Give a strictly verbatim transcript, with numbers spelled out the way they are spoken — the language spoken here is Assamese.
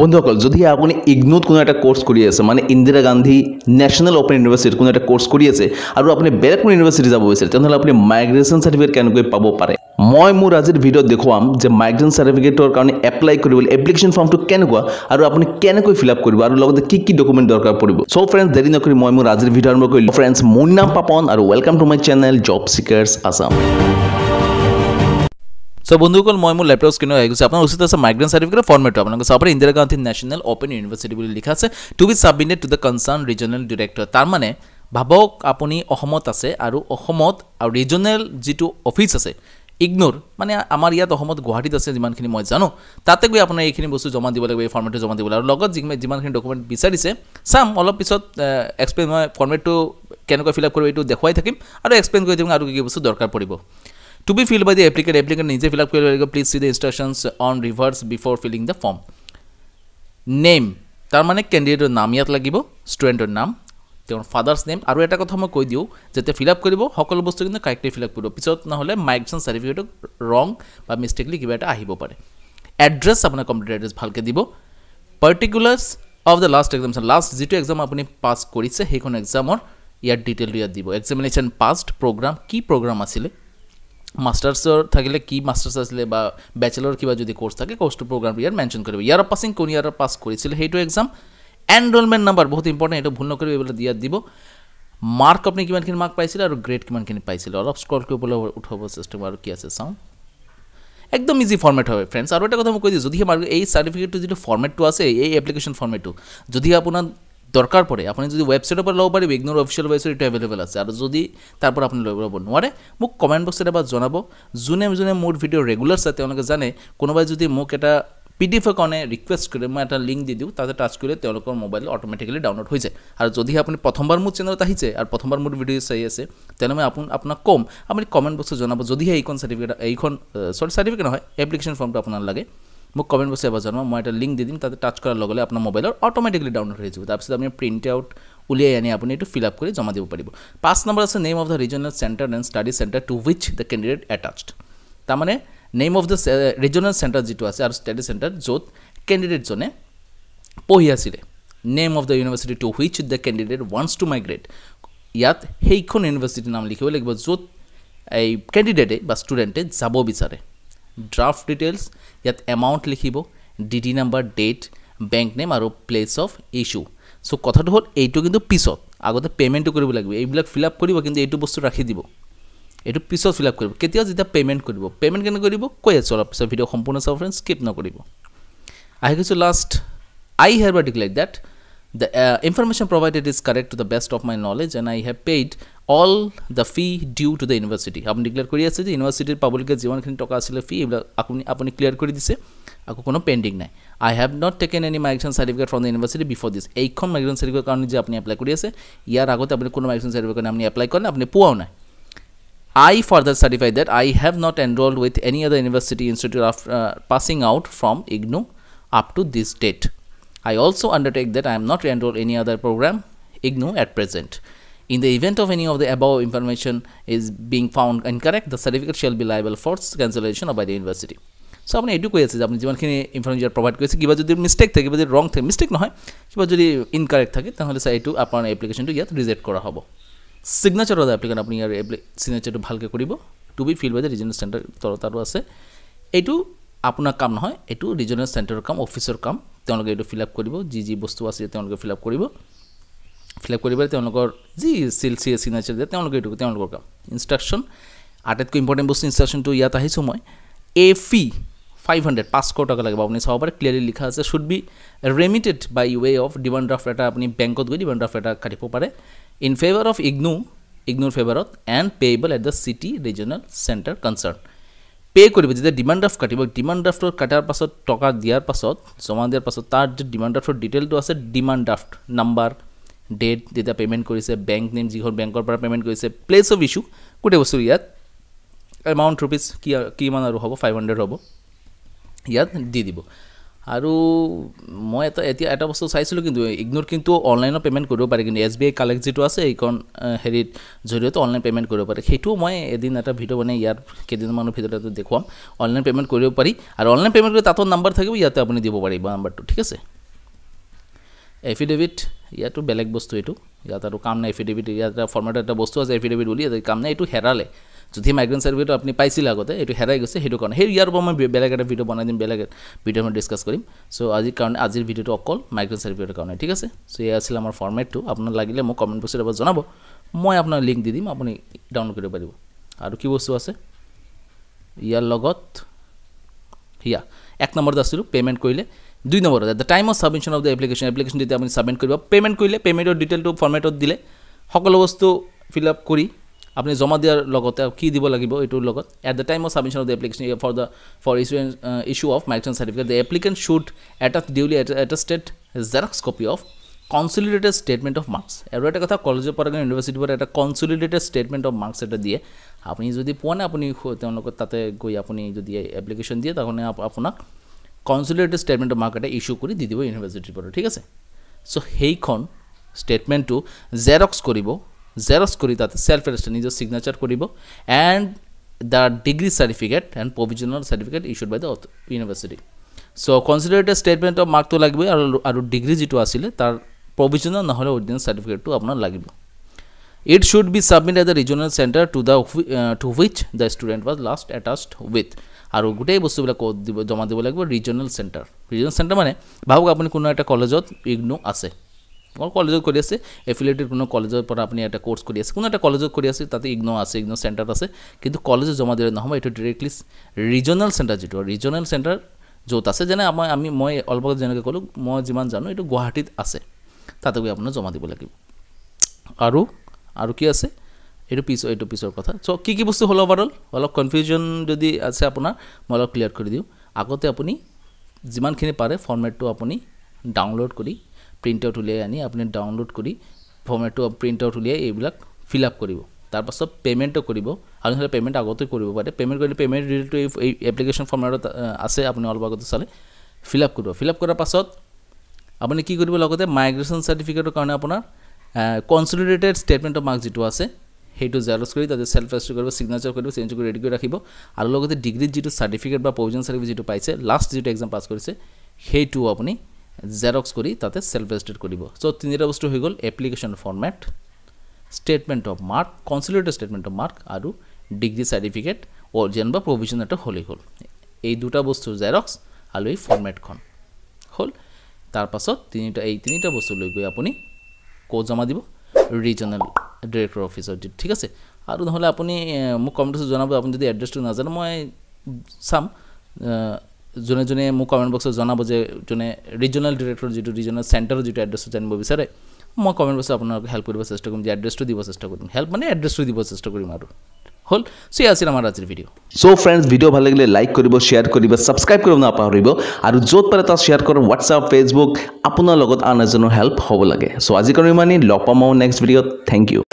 বন্ধুসকল যদি আপুনি ইগনোত কোনো একটা কোৰ্স কৰি আছে মানে ইন্দিৰা গান্ধী ন্যাশনাল ওপেন ইউনিভাৰ্সিটিৰ কোনো এটা কোৰ্স কৰি আছে আৰু আপুনি বেলেগ কোনো ইউনিভাৰ্সিটি যাব বিচাৰে তেনহলে আপুনি মাইগ্ৰেচন সাৰ্টিফিকেট কেনেকৈ পাব পাৰে মই মোৰ আজিৰ ভিডিঅ'ত দেখুৱাম যে মাইগ্ৰেচন সাৰ্টিফিকেটৰ কাৰণে এপ্লাই কৰিবলৈ এপ্লিকেশন ফৰ্মটো কেনেকুৱা আৰু আপুনি কেনেকৈ ফিল আপ কৰিব আৰু লগতে কি কি ডকুমেন্ট দৰকাৰ পৰিব সো ফ্ৰেণ্ডছ দেৰি নকৰি মই মোৰ আজিৰ ভিডিঅ' আৰম্ভ কৰিলোঁ ফ্ৰেণ্ডছ মোৰ নাম পাপন আৰু welcome to my channel job seekers Assam So, বন্ধুসকল মই মোৰ ল্যাপটপ স্ক্ৰিনত আহি গৈছে আপোনাৰ উচিত আছে মাইগ্ৰেচন সাৰ্টিফিকেট ফৰ্মেট আপোনাক সাপৰে Indira Gandhi national open university বুলি লিখা আছে to be submitted to the concern regional director তাৰ মানে ভাবক আপুনি অসমত আছে আৰু অসমত আৰু ৰিজনেল যেটো অফিস আছে ইগনোৰ মানে আমাৰ ইয়াত অসমত গুৱাহাটীত আছে যিমানখিনি মই জানো তাতে গৈ আপোনাৰ এইখিনি বস্তু জমা দিব লাগিব এই ফৰ্মেটে জমা দিব লাগিব আৰু লগত যিমানখিনি ডকুমেন্ট বিচাৰিছে সাম অলপ পিছত এক্সপ্লেইন মই ফৰ্মেটটো কেনেকৈ ফিল আপ কৰিব এইটো দেখুৱাই থাকিম আৰু এক্সপ্লেইন কৰি দিম আৰু কি কি বস্তু দৰকাৰ পৰিব To be filled by the applicant, applicant needs to fill up. Please see the instructions on reverse before filling the form. Name. Tar mane candidate or naam yat lagibo. Student or naam. Their father's name. Aru eta kotha moi koi diu. Jete fill up koribo. Hokol bostu kintu correctly fill up koribo. Pisot na hole migration certificate wrong ba mistakenly kiba eta ahibo pare. Address apna complete address bhalke dibo. Particulars of the last exam. Last jitu exam apuni pass korise hekhon exam or yat detail yat dibo. Examination past program ki program asile. Masters और থাকিলে কি মাস্টার্স আসলে বা ব্যাচেলর কিবা যদি কোর্স থাকে কোর্সটো প্রোগ্রাম ইয়ার মেনশন করবে ইয়ার পাসিং কোন ইয়ার পাস কৰিছিল হেটো एग्जाम এনৰোলমেন্ট নাম্বাৰ বহুত ইম্পৰ্টেন্ট এটা ভুল নকৰিব বলে দিয়া দিব মাৰ্ক আপনি কিমানখিনি মাৰ্ক পাইছিল আৰু গ্ৰেড কিমানখিনি পাইছিল অলপ স্ক্ৰল কৰি বলে উঠাব সিস্টেম আৰু কি আছে চাও একদম ইজি ফৰম্যাট হবে फ्रेंड्स আৰু এটা কথা মই কৈ দিছো যদি আমাৰ এই সাৰ্টিফিকেটটো যেটো ফৰম্যাটটো আছে এই এপ্লিকেশন ফৰম্যাটটো যদি আপোনাৰ দৰকাৰ পড়ে আপনি যদি ওয়েবসাইটৰ পৰা লব পাৰি ইগনোৰ অফিশিয়াল ওয়েবসাইট এটা अवेलेबल আছে আৰু যদি তাৰ পৰা আপনি লব নোৱাৰে মোক কমেন্ট বক্সত এটা জনাব জুনে জুনে মোৰ ভিডিও ৰেগুলাৰ সাথে আপোনালোকে জানে কোনোবাই যদি মোক এটা পিডিএফ কনে ৰিকুৱেষ্ট কৰে মই এটা লিংক দি দিও তাতে টাচ কৰিলে তেওঁলোকৰ মোবাইল অটোমেটিক্যালি ডাউনলোড হৈ যায় আৰু যদি আপুনি প্ৰথমবাৰ মোৰ চেনেলত আহিছে আৰু প্ৰথমবাৰ মোৰ ভিডিও চাই আছে তেনে মই আপোন আপোনাক কম আপুনি কমেন্ট বক্সত জনাব যদি এইখন সার্টিফিকেট এইখন সরি সার্টিফিকেট নহয় এপ্লিকেশন ফৰ্মটো আপোনাক লাগে মোক কমেন্ট বক্সে আবা জানো মই এটা লিংক দি দিম তাতে টাচ কৰাৰ লগে লগে আপোনাৰ মোবাইলৰ অটোমেটিক্যালি ডাউনলোড হৈ যাব তাৰপিছত আপুনি প্ৰিন্ট আউট উলিয়াই আনি আপুনি এটো ফিল আপ কৰি জমা দিব পাৰিব পাঁচ নম্বৰ আছে name of the regional centre and study centre to which the candidate attached তাৰ মানে name of the regional centre যেটো আছে আৰু স্টাডি সেন্টার যত ক্যান্ডিডেট জনে পঢ়ি আছিলে name of the university to which the candidate wants to migrate ইয়াত হেইখন ইউনিভাৰ্সিটিৰ নাম লিখিব লাগিব যত এই ক্যান্ডিডেটে বা ষ্টুডেন্টে যাব বিচাৰে draft details yat amount likhibo dd number date bank name aro place of issue so kotha to hol ei to kintu pisot agote payment to koribo lagbe ei bilak fill up koribo kintu ei to bostu rakhi dibo ei to pisot fill up koribo ketia jita payment koribo payment kene koribo koi acho apisa video sampurna sa friends skip na koribo I have to last I hereby declare that the uh, information provided is correct to the best of my knowledge and I have paid all the fee due to the university আপনি declare কৰি আছে যে ইউনিভাৰ্সিটিৰ পাবলিক জীৱনখিনি টকা আছিলে ফি আপুনি আপুনি ক্লিয়াৰ কৰি দিছে আকো কোনো পেন্ডিং নাই I have not taken any migration certificate from the university before this এইখন migration certificate কাৰণে যে আপুনি এপ্লাই কৰি আছে ইয়াৰ আগতে আপুনি কোনো migration certificate আপুনি এপ্লাই কৰা নাই আপুনি পোৱাও নাই I further certify that I have not enrolled with any other university institute after uh, passing out from IGNU up to this date I also undertake that I am not enrolled in any other program IGNU at present In the event of any of the above information is being found incorrect, the certificate shall be liable for cancellation by the university. So, we do this. We do this. Information provide this. If there is mistake, if there is wrong, mistake no. If there is incorrect, then we say to upon application to get reject kora hobo. Signature of the applicant, apni your signature to bhalke koribo to be filled by the regional center. Toro taro ase. Etu apna kam no hoy. Etu regional center kam officer kam. Then we fill up koribo. G G bostu ase. Then we fill up koribo. Flag কৰিব তেওঁলোকৰ জি সিল সি সিগনেচাৰ দিয়ে তেওঁলোকে এটো তেওঁলোকৰ কাম ইনস্ট্ৰাকশন আটাইতকৈ ইম্পৰ্টেণ্ট বস্তু ইনস্ট্ৰাকশনটো ইয়াত আহিছো মই এ ফি five hundred পাঁচশ টকা লাগিব আপুনি সবৰে ক্লিয়াৰলি লিখা আছে should be remitted by way of demand draft এটা আপুনি বেংকত গৈ ডিমান্ড ড্ৰাফ্ট এটা কাটিব পাৰে ইন ফেভাৰ অফ IGNU IGNUৰ ফেভাৰত and payable at the city regional centre concern pay কৰিব যেতিয়া ডিমান্ড ড্ৰাফ্ট কাটিব ডিমান্ড ড্ৰাফ্টৰ কাটাৰ পাছত টকা দিয়াৰ পাছত জমা দিয়াৰ পাছত তাৰ যে ডিমান্ড ড্ৰাফ্টৰ ডিটেইলটো আছে ডিমান্ড ড্ৰাফ্ট নাম্বাৰ ডেট যেটা পেমেন্ট কৰিছে ব্যাংক নেম জিহৰ ব্যাংকৰ পৰা পেমেন্ট কৰিছে প্লেস অফ ইস্যু কোটে বস্তু ইয়াত এমাউন্ট ৰুপিস কি কিমান আৰু হ'ব five hundred হ'ব ইয়াত দি দিব আৰু মই এটা এতিয়া এটা বস্তু চাইছিলো কিন্তু ইগনোৰ কিন্তু অনলাইনৰ পেমেন্ট কৰিব পাৰে কিন্তু এসবিআই কালেক্ট যেটো আছে ইকন হেৰিত জৰিয়ত অনলাইন পেমেন্ট কৰিব পাৰে সেইটো মই এদিন এটা ভিডিও বনাই ইয়াৰ কেদিন মানৰ ভিতৰতে দেখুৱাম অনলাইন পেমেন্ট কৰিব পাৰি আৰু অনলাইন পেমেন্ট কৰি তাতো নাম্বাৰ থাকিব ইয়াতে আপুনি দিব পাৰিব নাম্বাৰটো ঠিক আছে এফিডেভিট ইয়াটো বেলেগ বস্তু এটো ইয়াত আৰু কাম নাই এফিডেভিট ইয়াত ফৰম্যাট এটা বস্তু আছে এফিডেভিট বুলি এটা কাম নাই এটো হেৰালে যদি মাইগ্ৰেন্ট সাৰ্ভেটো আপনি পাইছিল আগতে এটো হেৰাই গৈছে হেটো কাৰণে হে ইয়াৰ পৰা মই বেলেগ এটা ভিডিও বনাই দিম বেলেগ ভিডিও মই ডিসকাস কৰিম সো আজি কাৰণ আজিৰ ভিডিওটো অকল মাইগ্ৰেন্ট সাৰ্ভেৰ কাৰণে ঠিক আছে সো এয়া আছিল আমাৰ ফৰম্যাটটো আপোনাক লাগিলে মই কমেন্ট বক্সত এবাৰ জনাব মই আপোনাক লিংক দি দিম আপুনি ডাউনলোড কৰিব পাৰিব আৰু কি বস্তু আছে ইয়াৰ লগত হিয়া এক নম্বৰ দাছিল পেমেন্ট কৰিলে দুই number at the time of submission of the application application দিতে আপুনি সাবমিট কৰিব পেমেন্ট কৰিলে পেমেন্টৰ ডিটেইলটো ফৰম্যাটত দিলে সকলো বস্তু ফিল আপ কৰি अपने जमा दियार लगते कि दी लगे यूर लगत at the time of submission of the application for the for issue of migration certificate the applicant should attach duly attested xerox copy of consolidated statement of marks और एक कथा कॉलेज पर यूनिवर्सिटी पर consolidated statement of marks at दिए अपनी जो पा ना अपनी ताते गई अपनी जो एप्लिकेशन दिए तक अपना consolidated statement of marks at issue कर दी दी यूनिवर्सिटी पर ठीक है सो हेखन स्टेटमेंट जेरक्स कर Xerox kori tate self attested nijo signature koribo and the degree certificate and provisional certificate issued by the university so consider it a statement of mark to lagbe aru aru degree jitu asile tar provisional na hole original certificate to apnar lagibo it should be submitted at the regional center to the uh, to which the student was last attached with aru gute bostu bila ko dibo jama dibo lagbo regional center regional center mane bhabuk apni kono ekta college ot igno ase और कॉलेज कर एफिलिएटेड कोनो कॉलेजर पर आपनी एटा कोर्स कर आछे कोनो एटा कॉलेजर कर आछे ताते इग्नो आछे इग्नो सेंटर आछे किन्तु कॉलेज जमा दिले नहबो एटा डायरेक्टली रीजनल सेंटर जेटो रीजनल सेंटर जोत आछे जेने आमार आमी मय अल्प जेनेके कलो मय जिमान जानो एटा गुवाहाटीत आछे ताते गई आपना जमा दिबो लागिब आरो आरो कि आछे एटा पिस एटा पिसर कथा सो कि कि बस्तु हल ओवरऑल अलप कन्फ्यूजन जदि आछे आपना मय क्लियर कर दिउ आगते आपनी जिमानखिनि पारे फर्मेटटो आपनी डाउनलोड करि प्रिंट आउट उलियाई आनी आपने डाउनलोड करी फर्मेटो प्रिंट आउट उलियाई एइबिलाक फिल आप करिब तार पाছত पेमेन्टও কৰিব আৰু নহলে পেমেন্ট আগতে কৰিব পাৰে পেমেন্ট কৰিলে পেমেন্ট ৰিলেটেড এই এপ্লিকেশন ফৰ্মেটত আছে আপুনি অলপ আগতে চালে ফিল আপ কৰিব ফিল আপ কৰাৰ পাছত আপুনি কি কৰিব লগতে মাইগ্ৰেশন সাৰ্টিফিকেটৰ কাৰণে আপোনাৰ কনসলিডেটেড স্টেটমেন্ট অফ মাৰ্কস যেটো আছে সেইটো জেৰক্স কৰি তাতে সেলফ এটেস্ট কৰিব সিগনেচাৰ কৰিব চেঞ্জ কৰি ৰেডি কৰি ৰাখিব আৰু লগতে ডিগ্ৰী যেটো সাৰ্টিফিকেট বা প্ৰভিজন সাৰ্টিফিকেট যেটো পাইছে লাস্ট যেটো এক্সাম পাস কৰিছে সেইটো আপুনি Xerox করি তাতে সেলফ এটেস্টেড করিব সো তিনটা বস্তু হৈ গল application format statement of mark consolidated statement of mark আৰু ডিগ্ৰি সাৰ্টিফিকেট অৰিজিন বা প্ৰভিজন এটা হলি হল এই দুটা বস্তু Xerox আৰু এই ফৰম্যাটখন হল তাৰ পাছত তিনটা এই তিনটা বস্তু লৈ গৈ আপুনি কোড জমা দিব রিজনাল ডাইরেক্টর অফিসত ঠিক আছে আৰু নহলে আপুনি মোক কমেন্টছ জনাব আপুনি যদি এড্ৰেছটো না জানে মই সাম जोने जोने मो कमेंट बक्स जनाब जे जोने रीजनल डायरेक्टर जिटु रीजनल सेंटर जिटु एड्रेस जानिब बिचारे म कमेंट बक्स आपनक हेल्प करबा चेष्टा करम जे एड्रेस टु दिबा चेष्टा करम हेल्प माने एड्रेस टु दिबा चेष्टा करम आरो होल सो या आसिर आमार आजिर भिडियो सो फ्रेंड्स भिडियो ভাল লাগিলে লাইক কৰিব শেয়াৰ কৰিব সাবস্ক্ৰাইব কৰিব না পাহৰিব আৰু যত পাৰে তা শেয়াৰ কৰক WhatsApp Facebook আপোনাৰ লগত আনজনৰ হেল্প হ'ব লাগে সো আজি কৰিমানি লপামও নেক্সট ভিডিওত থ্যাংক ইউ।